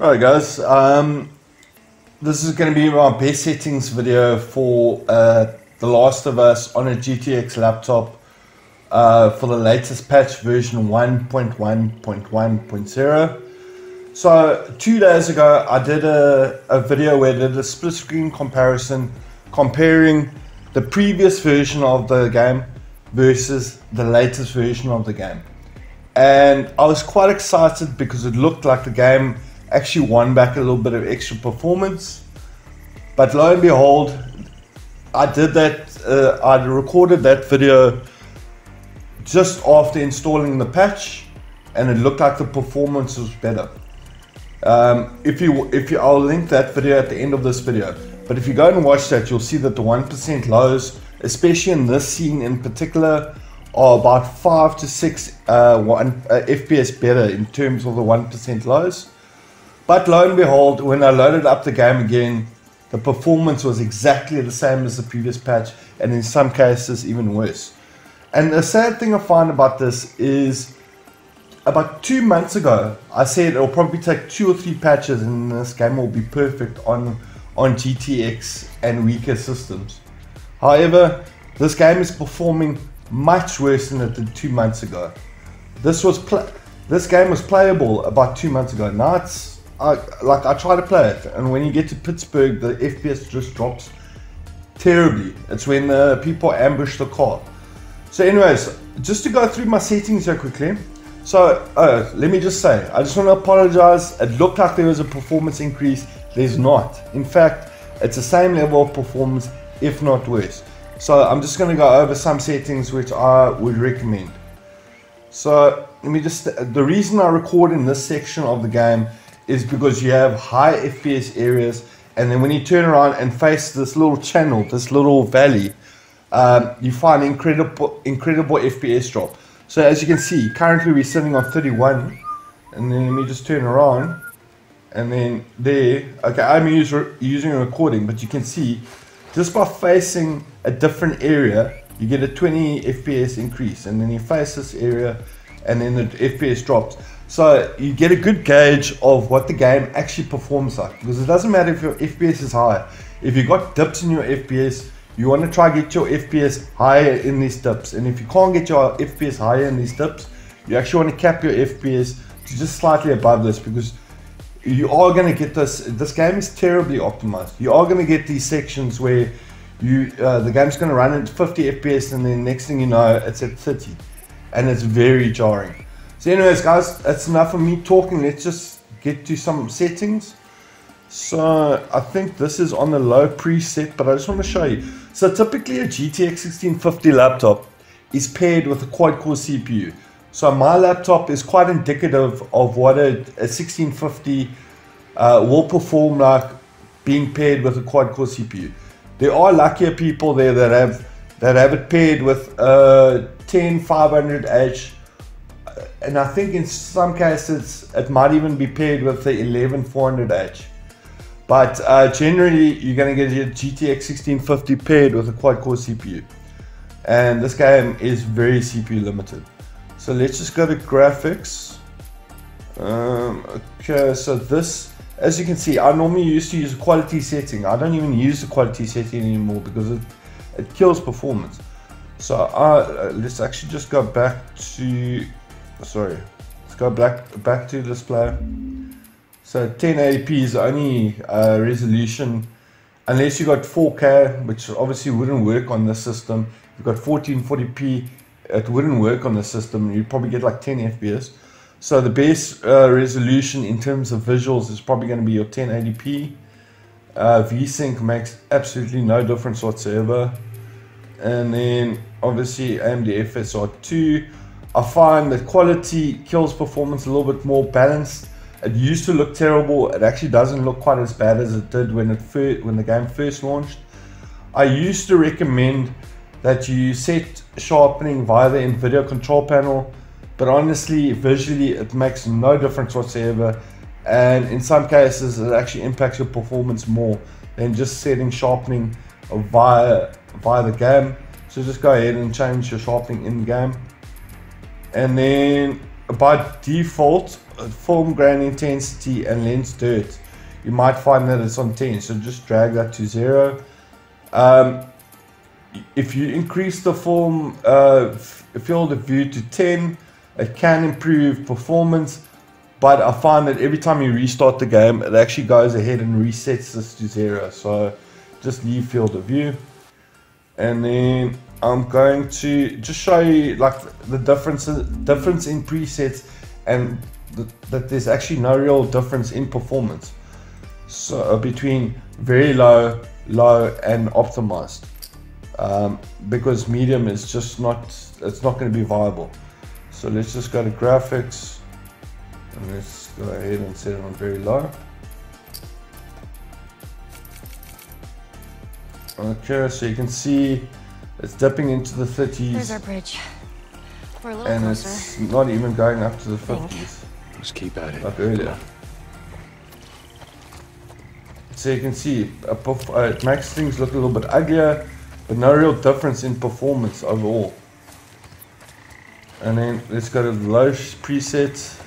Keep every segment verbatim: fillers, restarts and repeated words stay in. All right, guys. Um, this is going to be my best settings video for uh, The Last of Us on a G T X laptop uh, for the latest patch version one point one point one point zero. So two days ago, I did a, a video where I did a split screen comparison comparing the previous version of the game versus the latest version of the game. And I was quite excited because it looked like the game actually won back a little bit of extra performance. But lo and behold, I did that, uh, I recorded that video just after installing the patch, and it looked like the performance was better. Um, if you, if you, I'll link that video at the end of this video. But if you go and watch that, you'll see that the one percent lows, especially in this scene in particular, are about five to six uh, one, uh, F P S better in terms of the one percent lows. But lo and behold, when I loaded up the game again, the performance was exactly the same as the previous patch, and in some cases even worse. And the sad thing I find about this is, about two months ago, I said it'll probably take two or three patches and this game will be perfect on on G T X and weaker systems. However, this game is performing much worse than it did two months ago. This was this game was playable about two months ago. Now it's I, like I try to play it, and when you get to Pittsburgh, the F P S just drops terribly. It's when the people ambush the car. So, anyways, just to go through my settings here quickly. So, oh, let me just say, I just want to apologize. It looked like there was a performance increase. There's not. In fact, it's the same level of performance, if not worse. So I'm just going to go over some settings which I would recommend. So let me just, the reason I record in this section of the game is because you have high F P S areas, and then when you turn around and face this little channel, this little valley, um, you find incredible, incredible F P S drop. So as you can see, currently we're sitting on thirty-one, and then let me just turn around. And then there, okay, I'm use, using a recording, but you can see just by facing a different area, you get a twenty F P S increase, and then you face this area, and then the F P S drops. So you get a good gauge of what the game actually performs like, because it doesn't matter if your F P S is high. If you've got dips in your F P S, you want to try get your F P S higher in these dips, and if you can't get your F P S higher in these dips, you actually want to cap your F P S to just slightly above this, because you are going to get this, this game is terribly optimized. You are going to get these sections where you uh, the game's going to run at fifty F P S, and then next thing you know, it's at thirty, and it's very jarring. So anyways, guys, that's enough of me talking. Let's just get to some settings. So I think this is on the low preset, but I just want to show you. So typically a G T X sixteen fifty laptop is paired with a quad-core C P U. So my laptop is quite indicative of what a, a sixteen fifty uh, will perform like being paired with a quad-core C P U. There are luckier people there that have that have it paired with a ten five hundred H, and I think in some cases it might even be paired with the eleven four hundred H. But uh, generally, you're going to get your G T X sixteen fifty paired with a quad-core C P U, and this game is very C P U limited. So let's just go to graphics. Um, okay, so this, as you can see, I normally used to use a quality setting. I don't even use the quality setting anymore because it, it kills performance. So I, let's actually just go back to, sorry, let's go back, back to display. So ten eighty p is the only uh, resolution, unless you got four K, which obviously wouldn't work on this system. You've got fourteen forty p. It wouldn't work on the system. You'd probably get like ten F P S. So the best uh, resolution in terms of visuals is probably going to be your ten eighty p. Uh, VSync makes absolutely no difference whatsoever. And then obviously A M D F S R two. I find that quality kills performance a little bit more balanced. It used to look terrible. It actually doesn't look quite as bad as it did when it first, when the game first launched. I used to recommend that you set sharpening via the Nvidia control panel, but honestly, visually, it makes no difference whatsoever, and in some cases, it actually impacts your performance more than just setting sharpening via via the game. So just go ahead and change your sharpening in the game, and then by default, film grain intensity and lens dirt, you might find that it's on ten, so just drag that to zero. Um, if you increase the film uh, field of view to ten, it can improve performance, but I find that every time you restart the game, it actually goes ahead and resets this to zero, so just leave field of view. And then I'm going to just show you like the difference, difference in presets, and th that there's actually no real difference in performance. So uh, between very low, low and optimized, um, because medium is just not, it's not going to be viable. So let's just go to graphics and let's go ahead and set it on very low. Okay, so you can see it's dipping into the thirties. There's our bridge. We're a little and closer. It's not even going up to the fifties. Let's keep at it. Like earlier. So you can see it makes things look a little bit uglier, but no real difference in performance overall. And then let's go to the low preset.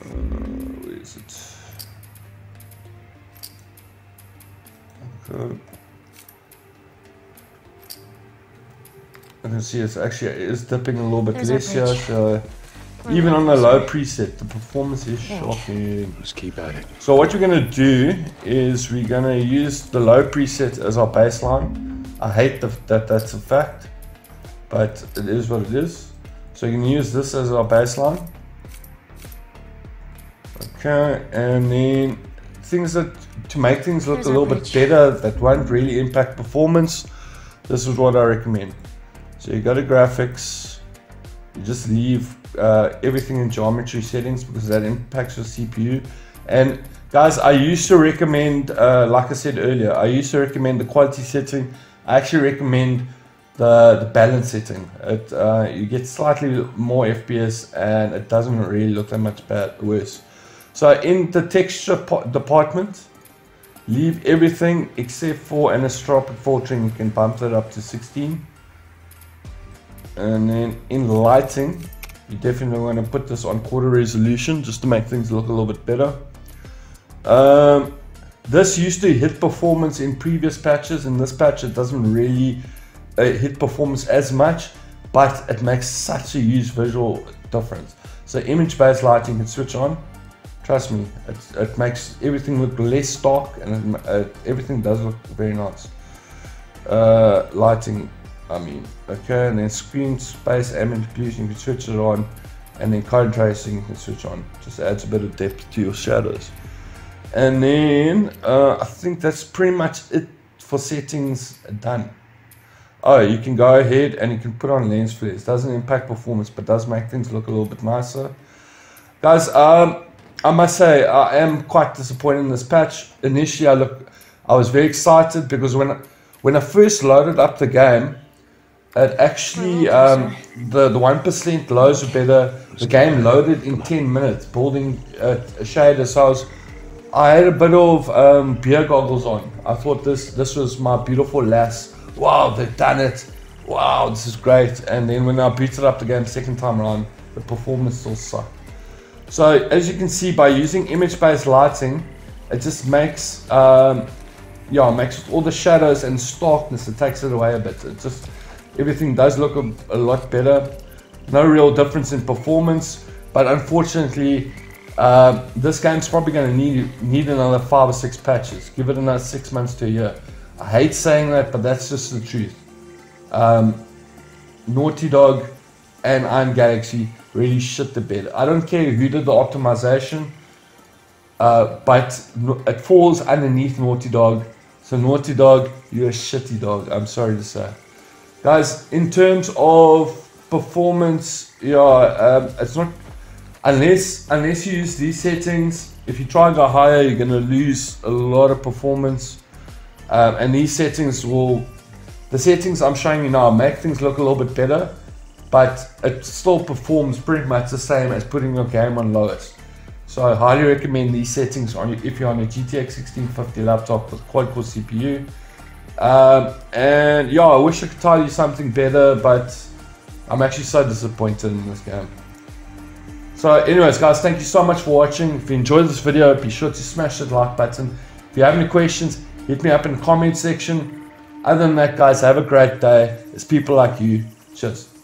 Uh, where is it? Okay. You can see it's actually it is dipping a little bit There's less here, so We're even on the low preset, the performance is shocking. Let's keep at it. So what we're going to do is we're going to use the low preset as our baseline. I hate the, that that's a fact, but it is what it is. So you can use this as our baseline. Okay, and then things that to make things look There's a little bit better that won't really impact performance, this is what I recommend. So you go to graphics, you just leave uh, everything in geometry settings because that impacts your C P U. And guys, I used to recommend, uh, like I said earlier, I used to recommend the quality setting. I actually recommend the, the balance setting. It, uh, you get slightly more F P S and it doesn't really look that much bad, worse. So in the texture department, leave everything except for anisotropic filtering. You can bump that up to sixteen. And then in lighting, you definitely want to put this on quarter resolution just to make things look a little bit better. Um, this used to hit performance in previous patches. In this patch, it doesn't really uh, hit performance as much, but it makes such a huge visual difference. So image-based lighting can switch on. Trust me, it, it makes everything look less stark and it, uh, everything does look very nice. Uh, lighting. I mean, okay, and then screen space ambient occlusion, you can switch it on, and then cone tracing you can switch on. Just adds a bit of depth to your shadows. And then uh, I think that's pretty much it for settings done. Oh, you can go ahead and you can put on lens flares. Doesn't impact performance, but does make things look a little bit nicer. Guys, um, I must say I am quite disappointed in this patch. Initially, I look, I was very excited because when I, when I first loaded up the game. It actually, um, the, the one percent lows are better. The game loaded in ten minutes, building a, a shader. So I, was, I had a bit of um, beer goggles on. I thought this this was my beautiful lass. Wow, they've done it. Wow, this is great. And then when I booted up the game second time around, the performance still sucked. So as you can see, by using image-based lighting, it just makes, um, yeah, it makes all the shadows and starkness, it takes it away a bit. It just... Everything does look a, a lot better. No real difference in performance, but unfortunately, uh, this game's probably going to need need another five or six patches. Give it another six months to a year. I hate saying that, but that's just the truth. Um, Naughty Dog and Iron Galaxy really shit the bed. I don't care who did the optimization, uh, but it falls underneath Naughty Dog. So Naughty Dog, you're a shitty dog. I'm sorry to say. Guys, in terms of performance, yeah, um, it's not unless unless you use these settings. If you try and go higher, you're going to lose a lot of performance. Um, and these settings will, the settings I'm showing you now, make things look a little bit better, but it still performs pretty much the same as putting your game on lowest. So I highly recommend these settings on your, if you're on a G T X sixteen fifty laptop with quad-core C P U. Um, and yeah, I wish I could tell you something better, but I'm actually so disappointed in this game. So anyways guys, thank you so much for watching. If you enjoyed this video, be sure to smash that like button. If you have any questions, hit me up in the comment section. Other than that guys, have a great day. It's people like you. Cheers.